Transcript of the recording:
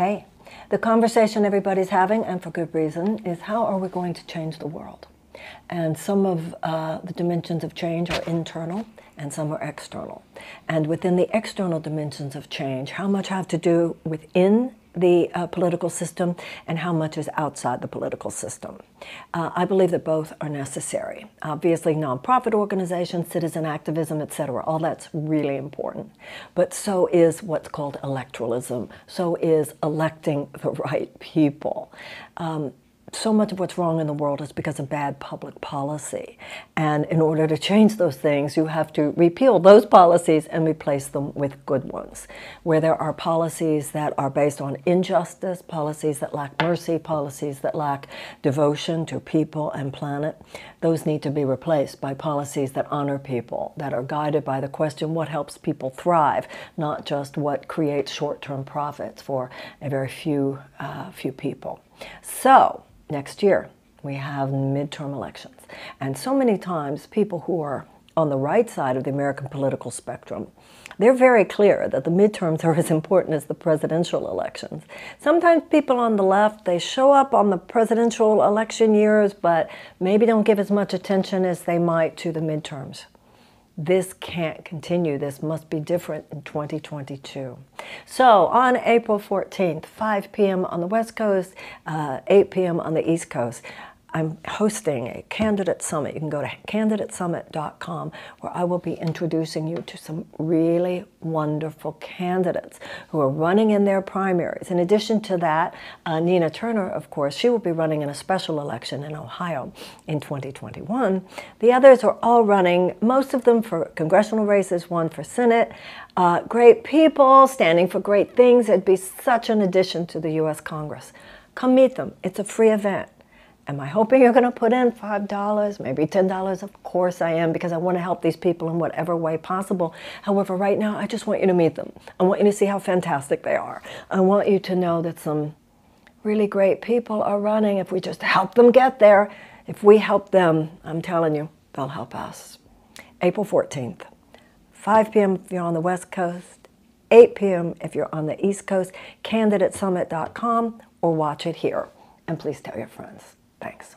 Hey, the conversation everybody's having, and for good reason, is how are we going to change the world? And some of the dimensions of change are internal and some are external. And within the external dimensions of change, how much have to do within the political system and how much is outside the political system. I believe that both are necessary. Obviously, nonprofit organizations, citizen activism, etc., all that's really important. But so is what's called electoralism. So is electing the right people. So much of what's wrong in the world is because of bad public policy. And in order to change those things, you have to repeal those policies and replace them with good ones, where there are policies that are based on injustice, policies that lack mercy, policies that lack devotion to people and planet. Those need to be replaced by policies that honor people, that are guided by the question, what helps people thrive, not just what creates short-term profits for a very few people. So, next year, we have midterm elections. And so many times, people who are on the right side of the American political spectrum, they're very clear that the midterms are as important as the presidential elections. Sometimes people on the left, they show up on the presidential election years, but maybe don't give as much attention as they might to the midterms. This can't continue. This must be different in 2022. So on April 14th, 5 p.m. on the West Coast, 8 p.m. on the East Coast, I'm hosting a candidate summit. You can go to candidatesummit.com, where I will be introducing you to some really wonderful candidates who are running in their primaries. In addition to that, Nina Turner, of course, she will be running in a special election in Ohio in 2021. The others are all running, most of them for congressional races, one for Senate. Great people standing for great things. It'd be such an addition to the U.S. Congress. Come meet them. It's a free event. Am I hoping you're going to put in $5, maybe $10? Of course I am, because I want to help these people in whatever way possible. However, right now, I just want you to meet them. I want you to see how fantastic they are. I want you to know that some really great people are running. If we just help them get there, if we help them, I'm telling you, they'll help us. April 14th, 5 p.m. if you're on the West Coast, 8 p.m. if you're on the East Coast, candidatesummit.com, or watch it here. And please tell your friends. Thanks.